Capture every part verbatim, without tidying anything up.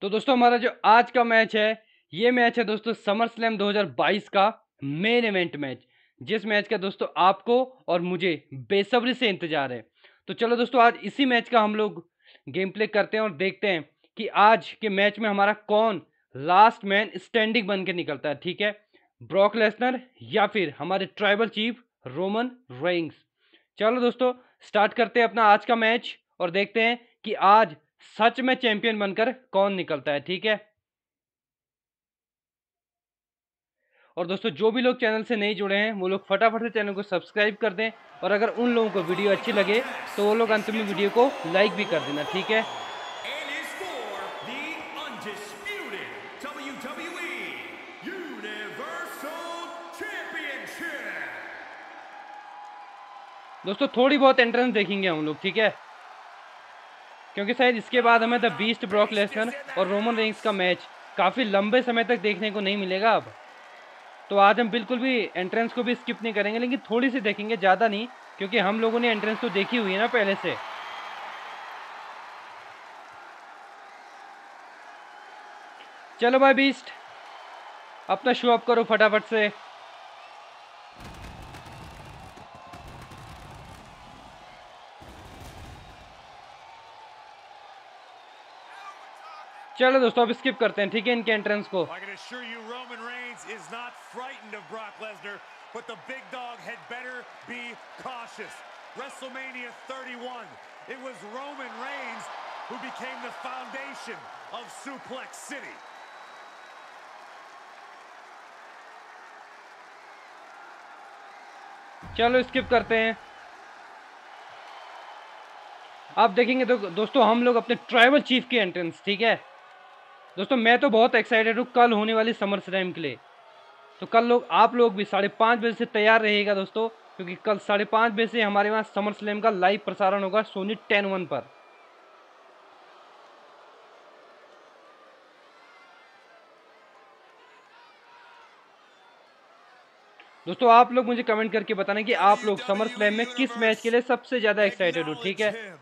तो दोस्तों हमारा जो आज का मैच है ये मैच है दोस्तों समर स्लैम दो हज़ार बाईस का मेन इवेंट मैच, जिस मैच का दोस्तों आपको और मुझे बेसब्री से इंतजार है। तो चलो दोस्तों आज इसी मैच का हम लोग गेम प्ले करते हैं और देखते हैं कि आज के मैच में हमारा कौन लास्ट मैन स्टैंडिंग बन के निकलता है, ठीक है, ब्रॉक लेसनर या फिर हमारे ट्राइबल चीफ रोमन रेंग्स। चलो दोस्तों स्टार्ट करते हैं अपना आज का मैच और देखते हैं कि आज सच में चैंपियन बनकर कौन निकलता है, ठीक है। और दोस्तों जो भी लोग चैनल से नहीं जुड़े हैं वो लोग फटाफट से चैनल को सब्सक्राइब कर दें, और अगर उन लोगों को वीडियो अच्छी लगे तो वो लोग अंत में वीडियो को लाइक भी कर देना, ठीक है। दोस्तों थोड़ी बहुत एंट्रेंस देखेंगे हम लोग, ठीक है, क्योंकि शायद इसके बाद हमें द बीस्ट ब्रॉक लेसनर और रोमन रेंग्स का मैच काफ़ी लंबे समय तक देखने को नहीं मिलेगा अब। तो आज हम बिल्कुल भी एंट्रेंस को भी स्किप नहीं करेंगे, लेकिन थोड़ी सी देखेंगे, ज़्यादा नहीं, क्योंकि हम लोगों ने एंट्रेंस तो देखी हुई है ना पहले से। चलो भाई बीस्ट, अपना शो अप करो फटाफट से। चलो दोस्तों अब स्किप करते हैं, ठीक है, इनके एंट्रेंस को। चलो स्किप करते हैं, आप देखेंगे तो दोस्तों हम लोग अपने ट्राइबल चीफ की एंट्रेंस, ठीक है। दोस्तों मैं तो बहुत एक्साइटेड हूँ कल होने वाली समर स्लैम के लिए, तो कल लोग आप लोग भी साढ़े पाँच बजे से तैयार रहिएगा दोस्तों, क्योंकि कल साढ़े पाँच बजे से हमारे वहाँ समर स्लैम का लाइव प्रसारण होगा सोनी टेन वन पर। दोस्तों आप लोग मुझे कमेंट करके बताना कि आप लोग समर स्लैम में किस मैच के लिए सबसे ज़्यादा एक्साइटेड हो, ठीक है।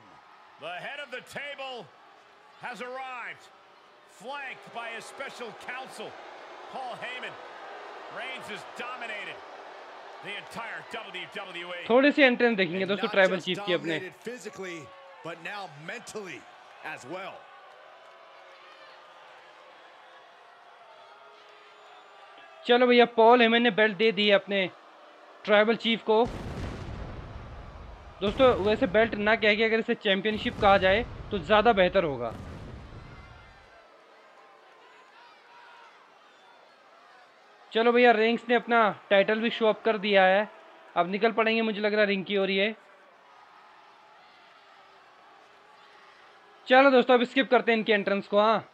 Flanked by his special counsel, Paul Heyman, Reigns has dominated the entire W W E. थोड़े से एंट्रेंस देखेंगे दोस्तों ट्राइबल चीफ की अपने। Physically, but now mentally as well. चलो भैया पॉल हेमन ने बेल्ट दे दी है अपने ट्राइबल चीफ को। दोस्तों वैसे बेल्ट ना कह के अगर इसे चैंपियनशिप कहा जाए तो ज़्यादा बेहतर होगा। चलो भैया रेंग्स ने अपना टाइटल भी शो अप कर दिया है, अब निकल पड़ेंगे मुझे लग रहा है रिंग की हो रही है। चलो दोस्तों अब स्किप करते हैं इनके एंट्रेंस को। हाँ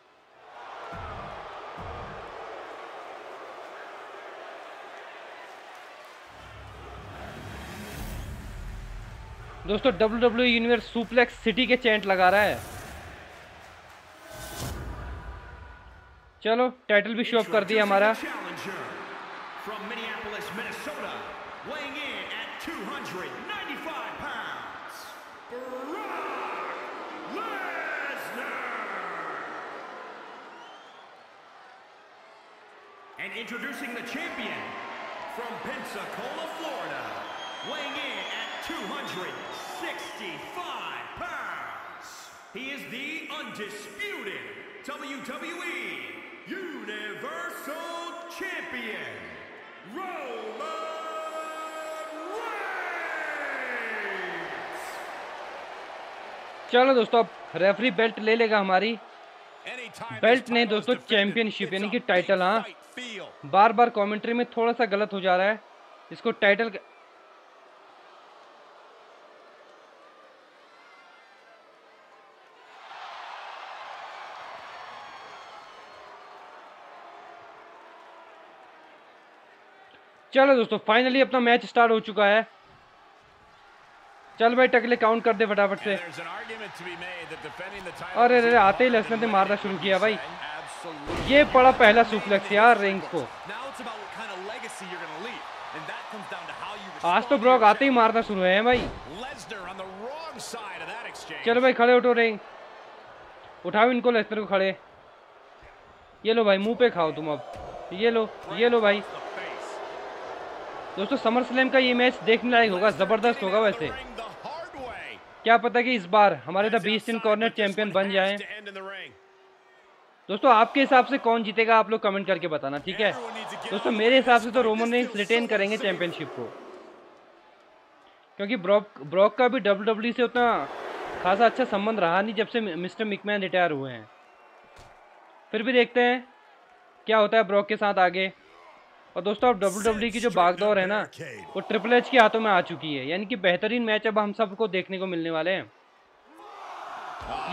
दोस्तों W W universe suplex city के चैंट लगा रहा है। चलो टाइटल भी शो अप कर दिया हमारा। From Minneapolis, Minnesota, weighing in at two hundred ninety-five pounds, Brock Lesnar. And introducing the champion from Pensacola, Florida, weighing in at two hundred sixty-five pounds. He is the undisputed W W E Universal Champion. चलो दोस्तों अब referee belt ले लेगा हमारी। Belt नहीं दोस्तों championship यानी कि टाइटल। हाँ बार बार कमेंट्री में थोड़ा सा गलत हो जा रहा है, इसको टाइटल। चलो दोस्तों फाइनली अपना मैच स्टार्ट हो चुका है। चल भाई टकले काउंट कर दे फटाफट से। अरे अरे आते ही लेसनर ने मारना शुरू किया भाई। ये पड़ा पहला सुप्लेक्स यार रेंग्स को। आज तो ब्रॉक आते ही मारना शुरू है भाई। चलो भाई खड़े उठो रेंग, उठाओ इनको लेसनर को खड़े। ये लो भाई, मुंह पे खाओ तुम अब। ये लो, ये लो भाई। दोस्तों समर स्लैम का ये मैच देखने लायक होगा, जबरदस्त होगा। वैसे क्या पता कि इस बार हमारे the beast in corner champion बन जाएं। दोस्तों आपके हिसाब से कौन जीतेगा, आप लोग कमेंट करके बताना, ठीक है। दोस्तों मेरे हिसाब से तो रोमन रेंस रिटेन करेंगे चैंपियनशिप को, क्योंकि ब्रॉक ब्रॉक का भी डब्ल्यू डब्ल्यू से उतना खासा अच्छा संबंध रहा नहीं जब से मिस्टर मिकमैन रिटायर हुए हैं। फिर भी देखते हैं क्या होता है ब्रॉक के साथ आगे। और दोस्तों अब डब्ल्यू डब्ल्यू की जो बागदौर है ना, वो ट्रिपल एच के हाथों में आ चुकी है, यानी कि बेहतरीन मैच अब हम सबको देखने को मिलने वाले हैं।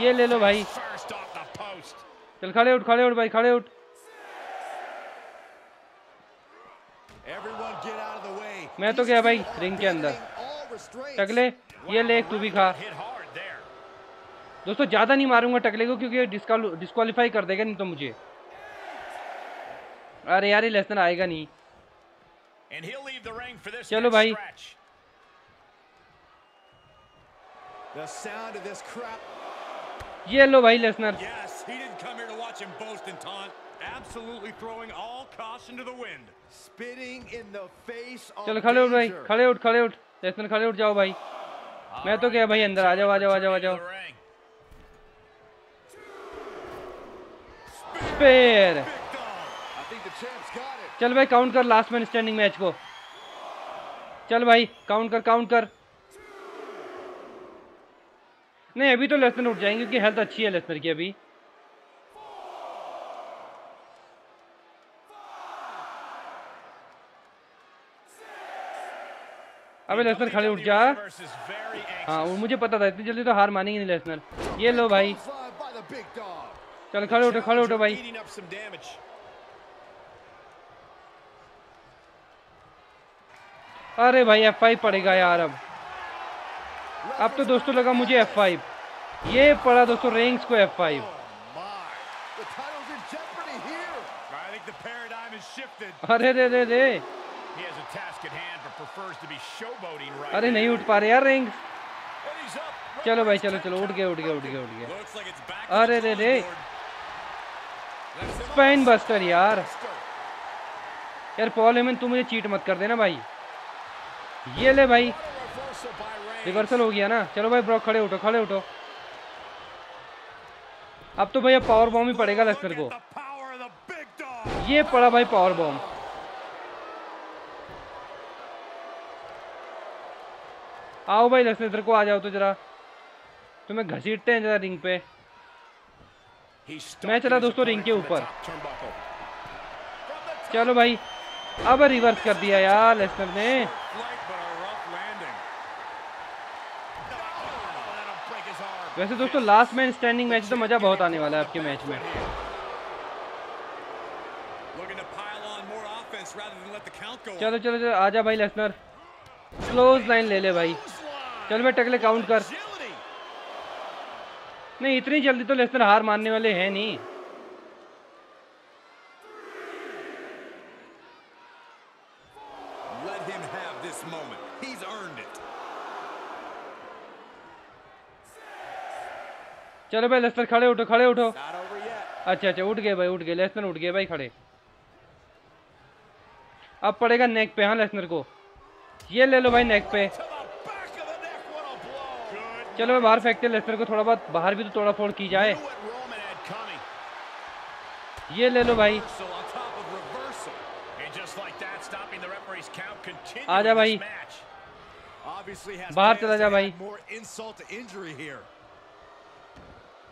ये ले लो भाई, चल खड़े उठ, खड़े उठ भाई, खड़े उठ। मैं तो क्या भाई रिंग के अंदर टकले, ये ले तू भी खा। दोस्तों ज्यादा नहीं मारूंगा टकले को, क्योंकि डिस्क्वालीफाई कर देगा नहीं तो मुझे। अरे यार ये लेसनर आएगा नहीं। चलो भाई, ये लो भाई लेसनर। चलो खड़े उठ भाई, खड़े उठ, खड़े उठ लेसनर, खड़े उठ जाओ भाई। मैं तो क्या भाई अंदर आ जाओ, आ जाओ, आ जाओ, आ जाओ। स्पेयर, चल भाई काउंट कर लास्ट मैन स्टैंडिंग मैच को। चल भाई काउंट कर, काउंट कर। नहीं अभी तो लेसनर उठ जाएंगे, क्योंकि हेल्थ अच्छी है लेसनर की अभी। अबे लेसनर खड़े उठ जा। हाँ मुझे पता था इतनी जल्दी तो हार मानेंगे नहीं लेसनर। ये लो भाई, चल खड़े उठो, खड़े उठो भाई। अरे भाई एफ फाइव पड़ेगा यार अब। अब तो दोस्तों लगा मुझे एफ फाइव, ये पड़ा दोस्तों रेंग्स को एफ फाइव। अरे रे रे रे, अरे नहीं उठ पा रहे यार रेंग्स। चलो भाई, चलो चलो, उठ गए उठ गए उठ गए उठ गए। अरे रे रे, स्पाइन बस्टर यार। यार पॉल हेमन तू मुझे चीट मत कर देना भाई। ये ले भाई, रिवर्सल हो गया ना। चलो भाई ब्रॉक खड़े उठो, खड़े उठो। अब तो भैया पावर बॉम्ब ही पड़ेगा लेसनर को। ये पड़ा भाई पावर बॉम्ब। आओ भाई लेसनर को, आ जाओ तो जरा तुम्हें घसीटते हैं जरा रिंग पे। मैं चला दोस्तों रिंग के ऊपर। चलो भाई, अब रिवर्स कर दिया यार लेसनर ने। वैसे दोस्तों लास्ट मैन स्टैंडिंग मैच तो मजा बहुत आने वाला है आपके मैच में। चलो चलो चलो, आजा भाई लेसनर, क्लोज लाइन ले ले भाई। चल मैं टकले काउंट कर। नहीं इतनी जल्दी तो लेसनर हार मानने वाले हैं नहीं। चलो भाई लेसनर खड़े उठो, खड़े उठो। अच्छा अच्छा उठ गए भाई, उठ गए लेसनर, उठ गए भाई खड़े। अब पड़ेगा नेक पे, हाँ लेसनर को। ये ले लो भाई नेक पे। चलो भाई बाहर फेंकते लेसनर को, थोड़ा बहुत बाहर भी तो तोड़ा फोड़ की जाए। ये ले लो भाई, आजा भाई, बाहर चला जा भाई।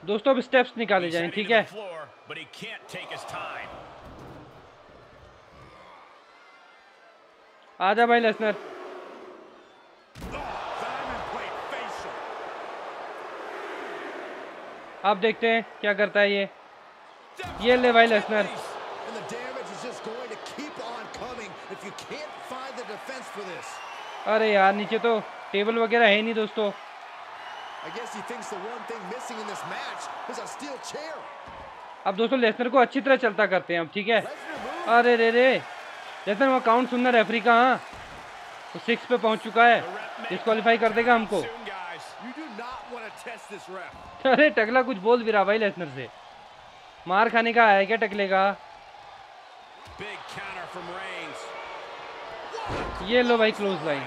दोस्तों अब स्टेप्स निकाले जाएं, ठीक है। आजा भाई लेसनर। आप देखते हैं क्या करता है ये। ये ले भाई लेसनर। अरे यार नीचे तो टेबल वगैरह है नहीं दोस्तों। अब दोस्तों लेसनर को अच्छी तरह चलता करते हैं अब, ठीक है। अरे रे रे, लेसनर वो काउंट सुनना रेफरी का। हाँ तो सिक्स पे पहुंच चुका है, डिस्क्वालीफाई कर देगा हमको। अरे टकला कुछ बोल भी रहा भाई लेसनर से। मार खाने का आया क्या टकले का? ये लो भाई क्लोज लाइन।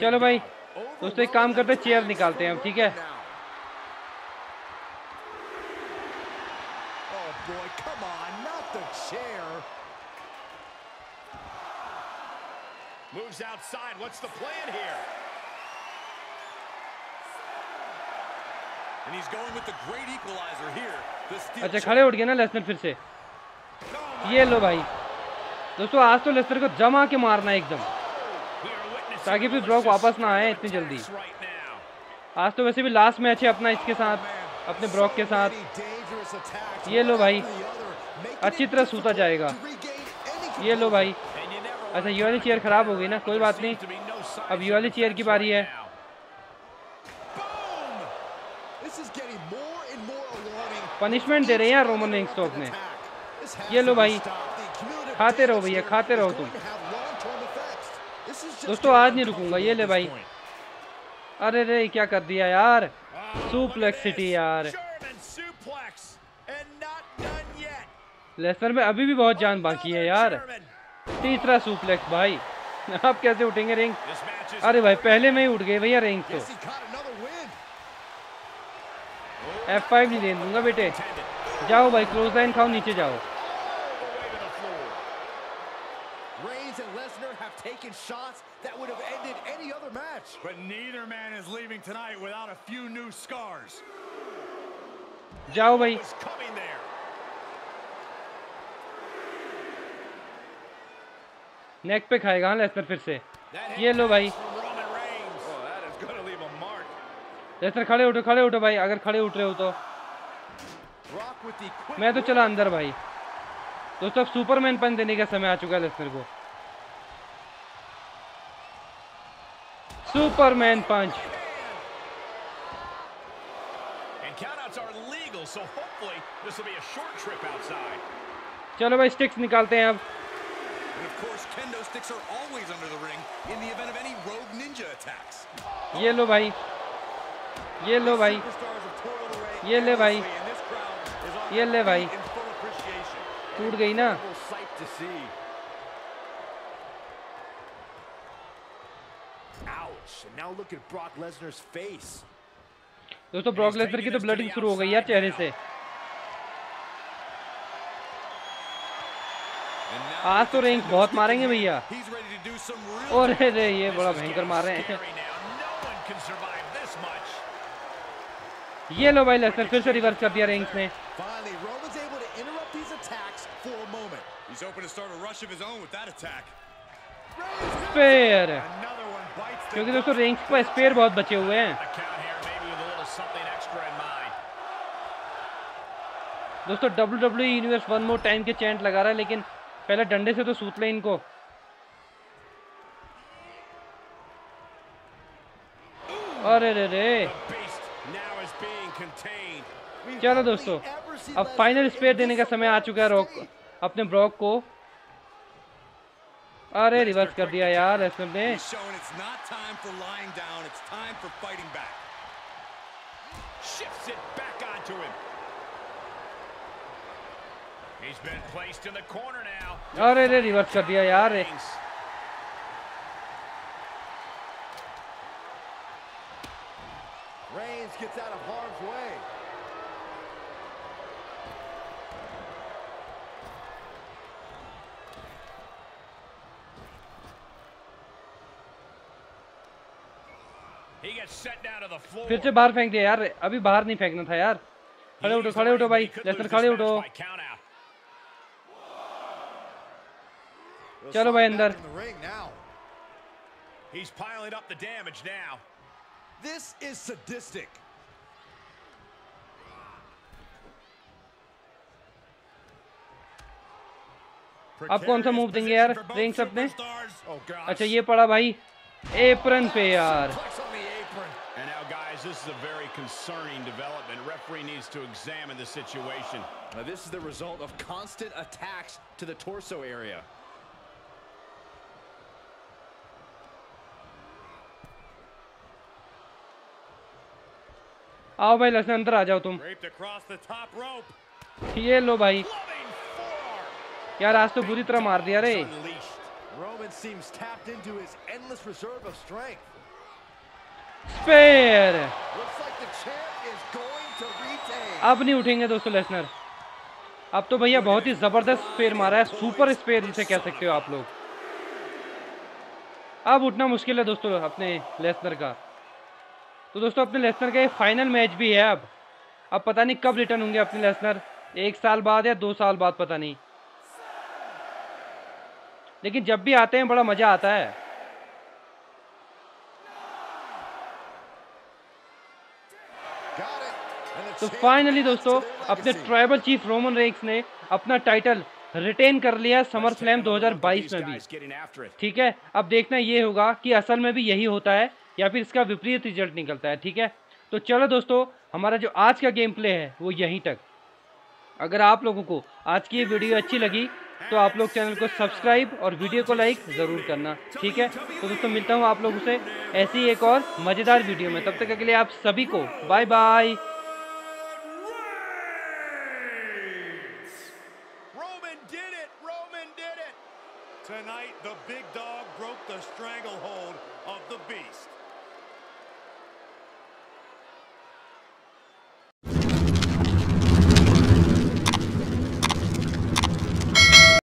चलो भाई दोस्तों एक काम करते हैं, चेयर निकालते हैं हम, ठीक है? Moves outside. What's the plan here? And he's going with the great equalizer here. अच्छा खड़े उठ गए ना लेसनर फिर से। ये लो भाई दोस्तों, आज तो लेसनर को जमा के मारना एकदम, ताकि फिर ब्रॉक वापस ना आए इतनी जल्दी। आज तो वैसे भी लास्ट मैच है अपना इसके साथ, अपने ब्रॉक के साथ। ये लो भाई अच्छी तरह सूता जाएगा। ये लो भाई, अच्छा ये वाली चेयर खराब हो गई ना, कोई बात नहीं, अब ये वाली चेयर की बारी है। पनिशमेंट दे रहे हैं रोमन रेंस तो अपने। ये लो भाई खाते रहो भैया, खाते रहो तुम। दोस्तों आज नहीं रुकूंगा। ये ले भाई, अरे रे क्या कर दिया यार, सुप्लेक्स सिटी यार। लेसनर में अभी भी बहुत जान बाकी है यार। तीसरा सुप्लेक्स भाई, आप कैसे उठेंगे रिंग? अरे भाई पहले में ही उठ गए भैया रिंग तो। एफ फाइव नहीं दे दूंगा बेटे, जाओ भाई क्लोज लाइन खाओ, नीचे जाओ। जाओ भाई, नेक पे खाएगा लेसनर फिर से। ये लो भाई लेसनर खड़े उठो, खड़े उठो भाई, अगर खड़े उठ रहे हो तो। मैं तो चला अंदर भाई। दोस्तों अब सुपरमैन पंच देने का समय आ चुका है लेसनर को। Superman punch. चलो भाई स्टिक्स निकालते हैं अब। ये लो भाई, ये लो भाई, ये ले भाई, ये ले भाई, टूट गई ना। दोस्तों ब्रॉक लेसनर की तो ब्लडिंग शुरू हो गई यार चेहरे से। आज तो रेंज बहुत मारेंगे भैया। और रे ये बड़ा भयंकर मार रहे हैं। ये लो भाई लेसनर फिर से रिवर्स कर दिया रेंज ने। स्पेयर, क्योंकि दोस्तों रेंज पर स्पेयर बहुत बचे हुए हैं। दोस्तों W W universe one more time के चैंट लगा रहा है, लेकिन पहले डंडे से तो सूत ले इनको। अरे रे रे, चलो दोस्तों अब फाइनल स्पेयर देने का समय आ चुका है रॉक अपने ब्रॉक को। अरे रिवर्स कर दिया यार लेसनर ने। अरे रे रिवर्स कर दिया यार। फिर से बाहर फेंक दिया यार, अभी बाहर नहीं फेंकना था यार। खड़े उठो, खड़े उठो भाई लेसनर, खड़े उठो। चलो भाई अंदर। अब कौन सा मूव देंगे यार रिंग्स अपने? अच्छा ये पड़ा भाई एप्रन पे यार। This is a very concerning development. Referee needs to examine the situation. Now, this is the result of constant attacks to the torso area. आओ भाई लेसनर अंदर आ जाओ तुम। ये लो भाई, यार आज तो बुरी तरह मार दिया रे। स्पेयर, अब नहीं उठेंगे दोस्तों लेसनर। अब तो भैया बहुत ही जबरदस्त स्पेयर मारा है, सुपर स्पेयर जिसे कह सकते हो आप लोग। अब उठना मुश्किल है दोस्तों अपने लेसनर का। तो दोस्तों अपने लेसनर का ये फाइनल मैच भी है। अब अब पता नहीं कब रिटर्न होंगे अपने लेसनर, एक साल बाद या दो साल बाद, पता नहीं। लेकिन जब भी आते हैं बड़ा मजा आता है। तो फाइनली दोस्तों अपने ट्राइबल चीफ रोमन रेंस ने अपना टाइटल रिटेन कर लिया समर स्लैम दो हज़ार बाईस में भी। ठीक है, अब देखना ये होगा कि असल में भी यही होता है या फिर इसका विपरीत रिजल्ट निकलता है। ठीक है, तो चलो दोस्तों हमारा जो आज का गेम प्ले है वो यहीं तक। अगर आप लोगों को आज की ये वीडियो अच्छी लगी तो आप लोग चैनल को सब्सक्राइब और वीडियो को लाइक ज़रूर करना। ठीक है, तो दोस्तों मिलता हूँ आप लोगों से ऐसी एक और मज़ेदार वीडियो में। तब तक के लिए आप सभी को bye bye. Tonight, the big dog broke the stranglehold of the beast.